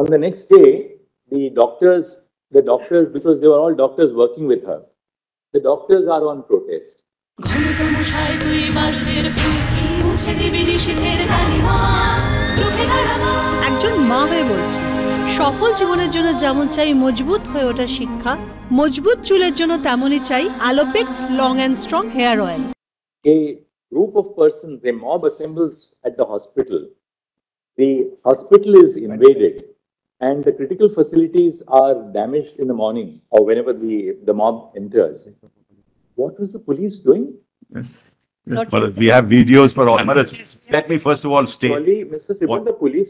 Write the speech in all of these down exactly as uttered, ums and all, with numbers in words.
On the next day, the doctors, the doctors, because they were all doctors working with her, the doctors are on protest. একজন মা হয়ে বলছি, সফল জীবনের জন্য যেমন চাই মজবুত হয়ে ওঠা শিক্ষা, মজবুত চুলের জন্য তেমনই চাই Alopex long and strong hair oil. A group of persons, a mob assembles at the hospital. The hospital is invaded and the critical facilities are damaged in the morning or whenever the, the mob enters. What was the police doing? Yes. Well, we have videos for all. Let me first of all state. Surely, Mister Sibon, the police.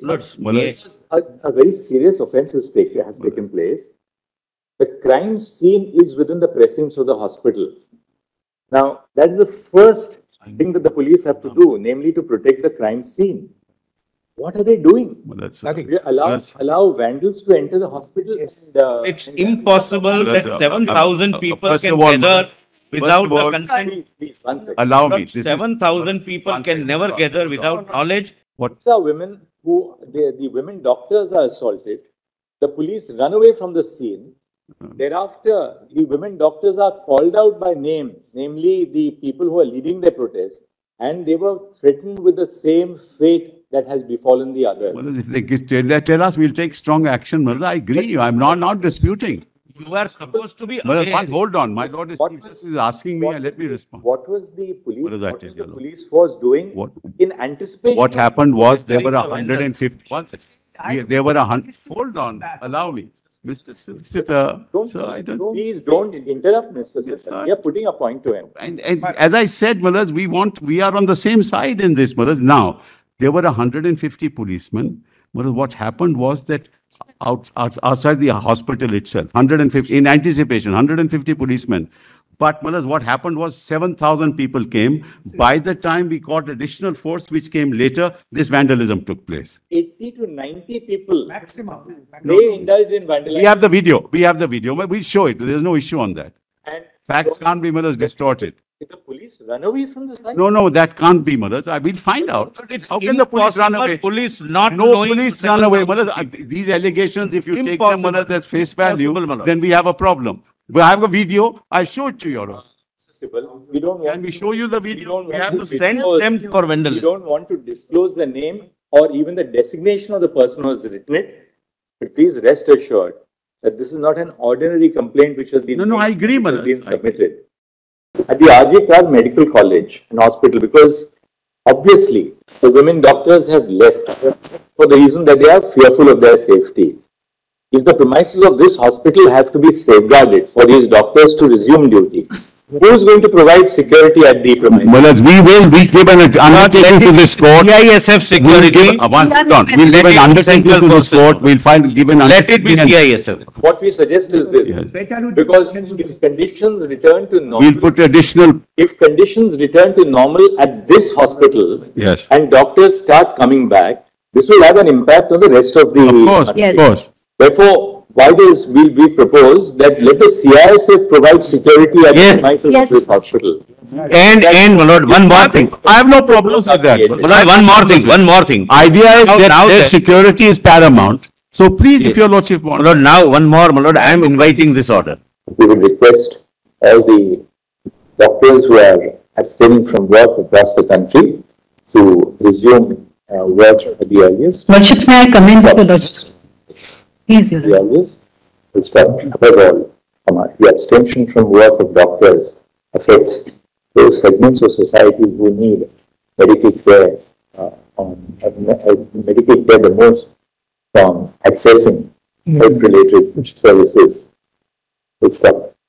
A, a very serious offence has taken place. The crime scene is within the precincts of the hospital. Now, that is the first thing that the police have to do, namely to protect the crime scene. What are they doing? Well, that's nothing. Allow, that's allow vandals to enter the hospital. Yes. And, uh, it's and impossible that seven thousand people uh, can all, gather. Without the all, consent, please, please, allow me. seven thousand people can never second, gather without knowledge. What are women who, they, the women doctors are assaulted. The police run away from the scene. Mm-hmm. Thereafter, the women doctors are called out by name, namely the people who are leading the protest. And they were threatened with the same fate that has befallen the others. Well, if they tell, tell us we'll take strong action, Marla, I agree. I'm not, not disputing. You are supposed to be aware. Well, hold on, my Lord is, was, is asking me and let me respond. What was the police, what what was the police force doing what, in anticipation? What happened was there were one hundred fifty. There were a hundred. Hold on, allow me. Mister Sitter, sir, I don't, don't, please don't interrupt Mister Yes, Sitter. We are putting a point to him. And, and as I said, Malas, we want, we are on the same side in this, Malas. Now, there were one hundred fifty policemen. Malas, what happened was that Out, out, outside the hospital itself, one hundred fifty in anticipation, one hundred fifty policemen. But Malas, what happened was seven thousand people came. By the time we got additional force, which came later, this vandalism took place. eighty to ninety people maximum. They indulged in vandalism. We have the video. We have the video. We'll show it. There's no issue on that. And facts so, can't be, Malas, distorted. Did the police run away from the site? No, no, that can't be, Malas. I will find out. It's How can the police run away? Police not no police run away, Malas. These allegations, if you impossible. take them, Malas, as face value, Malas. Then we have a problem. We have a video. I'll show it to you, Your Honor. We don't want Can we show you the video? We, we have to send them for vandalism. We don't want to disclose the name or even the designation of the person who has written it. But please rest assured that this is not an ordinary complaint which has been, no, no, I agree, Malas. been submitted. At the R G Kar Medical College and Hospital, because obviously the women doctors have left for the reason that they are fearful of their safety. If the premises of this hospital have to be safeguarded for these doctors to resume duty, who is going to provide security at the premises? Malas, we will, we give an undertaking to this court. C I S F security. We'll give, uh, one, no, we'll give an undertaking to this court. We'll find, give an Let it be C I S F. What we suggest is this. Yes. Because if conditions return to normal. We'll put additional. If conditions return to normal at this hospital. Yes. And doctors start coming back, this will have an impact on the rest of the. Of course, country. Yes. Of course. Therefore, why does we, we propose that let the C I S F provide security at yes. the yes. hospital? And, That's and, my Lord, one more thing. I have no problems with that. Lord, one more thing, one more thing. Idea is now, that now their that security is paramount. So please, yes. if your Lordship wants. Lord, now one more, my Lord, I am inviting this order. We will request all the doctors who are abstaining from work across the country to resume uh, work at the earliest. Lordship, may I commend the Lordship? Easier. We always respect, above all, the abstention from work of doctors affects those segments of society who need medical care, uh, on, uh, medical care the most from accessing health related services. We'll stop.